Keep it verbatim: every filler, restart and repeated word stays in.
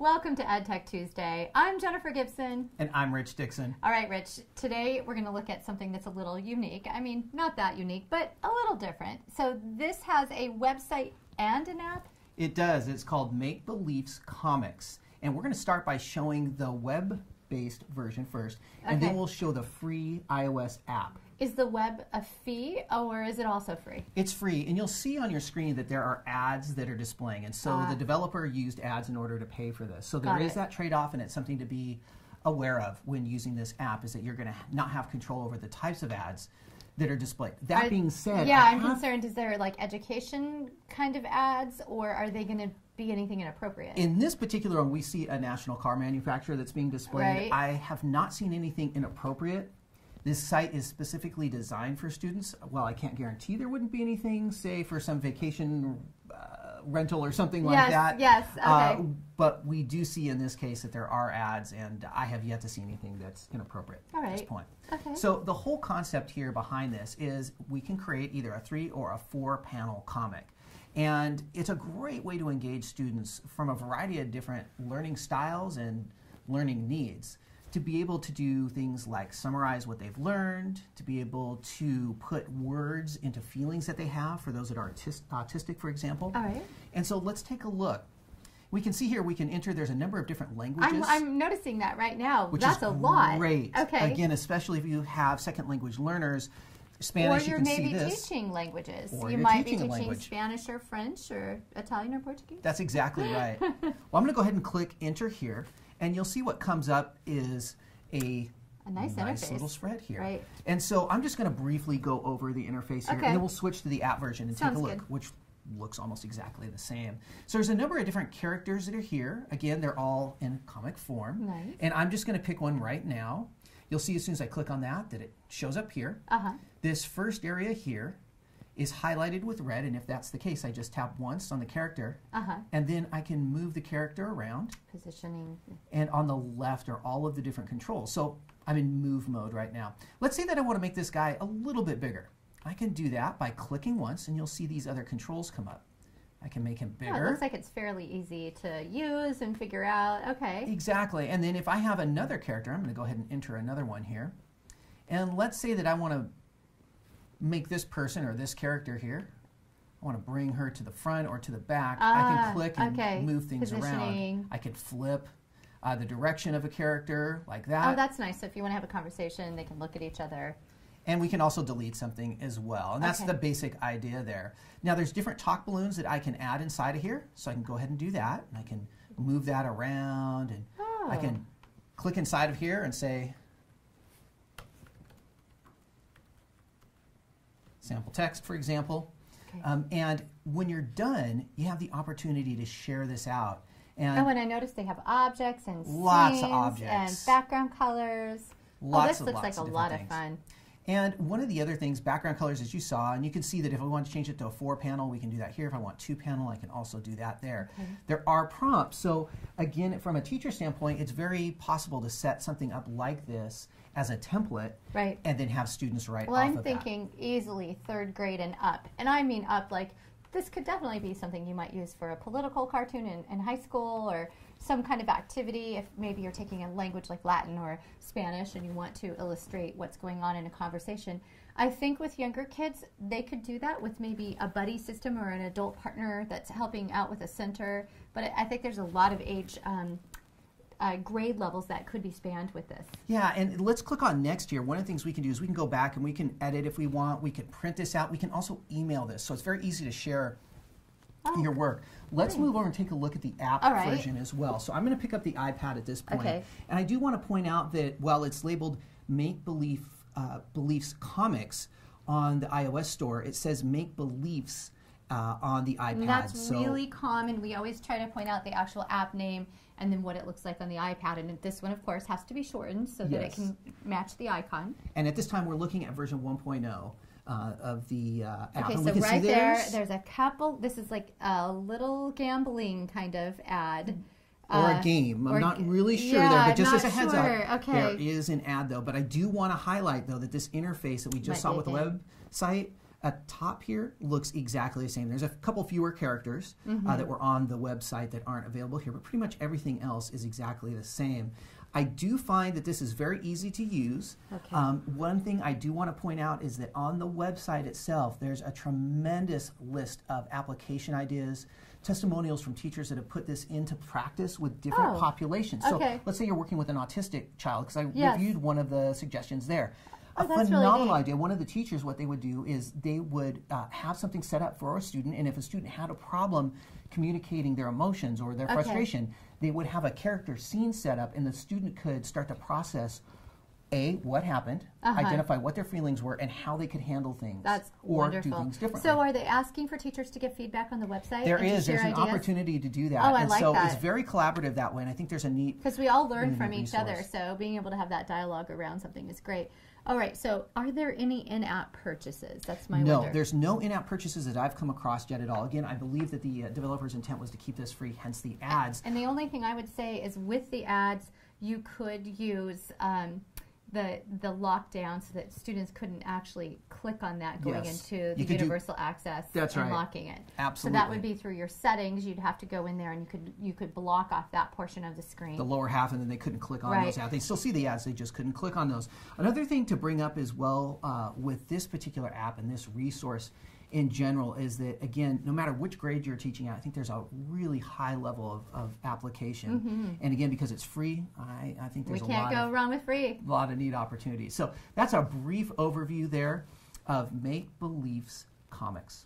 Welcome to EdTech Tuesday. I'm Jennifer Gibson. And I'm Rich Dixon. All right, Rich. Today we're going to look at something that's a little unique. I mean, not that unique, but a little different. So this has a website and an app? It does. It's called Make Beliefs Comix. And we're going to start by showing the web-based version first. And okay. Then we'll show the free iOS app. Is the web a fee, or is it also free? It's free, and you'll see on your screen that there are ads that are displaying, and so uh, the developer used ads in order to pay for this. So there is it. that trade-off, and it's something to be aware of when using this app, is that you're going to not have control over the types of ads that are displayed. That are, being said... Yeah, I'm concerned, is there like education kind of ads, or are they going to be anything inappropriate? In this particular one, we see a national car manufacturer that's being displayed. Right. I have not seen anything inappropriate. This site is specifically designed for students. Well, I can't guarantee there wouldn't be anything, say, for some vacation uh, rental or something yes, like that. Yes, yes, okay. Uh, but we do see in this case that there are ads, and I have yet to see anything that's inappropriate All right. at this point. Okay. So the whole concept here behind this is we can create either a three or a four panel comic. And it's a great way to engage students from a variety of different learning styles and learning needs, to be able to do things like summarize what they've learned, to be able to put words into feelings that they have, for those that are autistic, for example. All right. And so let's take a look. We can see here we can enter, there's a number of different languages. I'm, I'm noticing that right now. Which That's is a lot. Great. Okay. Again, especially if you have second language learners, Spanish, or you're you can maybe see this. teaching languages. Or you might teaching be teaching Spanish or French or Italian or Portuguese. That's exactly right. Well, I'm going to go ahead and click enter here. And you'll see what comes up is a, a nice, nice little spread here. Right. And so I'm just going to briefly go over the interface here, okay. and then we'll switch to the app version and Sounds take a look, good. which looks almost exactly the same. So there's a number of different characters that are here. Again, they're all in comic form. Nice. And I'm just going to pick one right now. You'll see as soon as I click on that that it shows up here. Uh-huh. This first area here is highlighted with red, and if that's the case, I just tap once on the character, uh-huh. and then I can move the character around. Positioning. And on the left are all of the different controls. So I'm in move mode right now. Let's say that I want to make this guy a little bit bigger. I can do that by clicking once, and you'll see these other controls come up. I can make him bigger. Oh, it looks like it's fairly easy to use and figure out. Okay. Exactly. And then if I have another character, I'm going to go ahead and enter another one here. And let's say that I want to make this person or this character here, I want to bring her to the front or to the back. Ah, I can click and okay. move things around. I can flip uh, the direction of a character like that. Oh, that's nice. So if you want to have a conversation, they can look at each other. And we can also delete something as well. And that's okay. the basic idea there. Now there's different talk balloons that I can add inside of here. So I can go ahead and do that. And I can move that around. And oh. I can click inside of here and say, sample text, for example. Okay. Um, and when you're done, you have the opportunity to share this out. And oh, and I noticed they have objects and lots of objects and background colors. Lots oh, this of, looks lots like of a lot things. of fun. And one of the other things, background colors, as you saw, and you can see that if I want to change it to a four panel, we can do that here. If I want two panel, I can also do that there. Okay. There are prompts. So again, from a teacher standpoint, it's very possible to set something up like this as a template right. and then have students write well, off I'm of thinking that. easily third grade and up. And I mean up, like this could definitely be something you might use for a political cartoon in, in high school, or some kind of activity if maybe you're taking a language like Latin or Spanish and you want to illustrate what's going on in a conversation. I think with younger kids, they could do that with maybe a buddy system or an adult partner that's helping out with a center. But I think there's a lot of age um, uh, grade levels that could be spanned with this. Yeah, and let's click on next here. One of the things we can do is we can go back and we can edit if we want. We can print this out. We can also email this. So it's very easy to share Oh, your work. Let's great. move over and take a look at the app right. version as well. So I'm going to pick up the iPad at this point. Okay. And I do want to point out that while it's labeled Make Belief, uh, Beliefs Comix on the iOS store, it says Make Beliefs uh, on the iPad. And that's so really common. We always try to point out the actual app name and then what it looks like on the iPad. And this one, of course, has to be shortened so yes. that it can match the icon. And at this time, we're looking at version one point oh. Uh, of the uh, app. Okay, so right there, there's a couple, this is like a little gambling kind of ad. Or uh, a game. I'm not really sure yeah, there, but just as a heads sure. up, okay. there is an ad though. But I do want to highlight though that this interface that we just Might saw with the website At top here looks exactly the same. There's a couple fewer characters mm-hmm. uh, that were on the website that aren't available here, but pretty much everything else is exactly the same. I do find that this is very easy to use. Okay. Um, one thing I do want to point out is that on the website itself, there's a tremendous list of application ideas, testimonials from teachers that have put this into practice with different oh. populations. So okay. let's say you're working with an autistic child, because I yes. reviewed one of the suggestions there. A oh, that's phenomenal really neat. idea. One of the teachers, what they would do is they would uh, have something set up for a student, and if a student had a problem communicating their emotions or their okay. frustration, they would have a character scene set up, and the student could start to process A, what happened, uh-huh. identify what their feelings were, and how they could handle things. That's or wonderful. do things differently. So are they asking for teachers to give feedback on the website? There is. There's an ideas? opportunity to do that. Oh, I and like so that. It's very collaborative that way, and I think there's a neat because we all learn from each resource. other, so being able to have that dialogue around something is great. All right, so are there any in-app purchases? That's my No, wonder. There's no in-app purchases that I've come across yet at all. Again, I believe that the uh, developer's intent was to keep this free, hence the ads. And the only thing I would say is with the ads, you could use um, the the lockdown so that students couldn't actually click on that going yes. into the universal do, access that's and right. locking it. Absolutely. So that would be through your settings. You'd have to go in there and you could you could block off that portion of the screen. The lower half, and then they couldn't click on right. those ads. They still see the ads, they just couldn't click on those. Another thing to bring up as well uh, with this particular app and this resource in general is that, again, no matter which grade you're teaching at, I think there's a really high level of, of application. Mm-hmm. And again, because it's free, I, I think there's we a lot, go of, wrong with free. lot of neat opportunities. So that's a brief overview there of Make Beliefs Comix.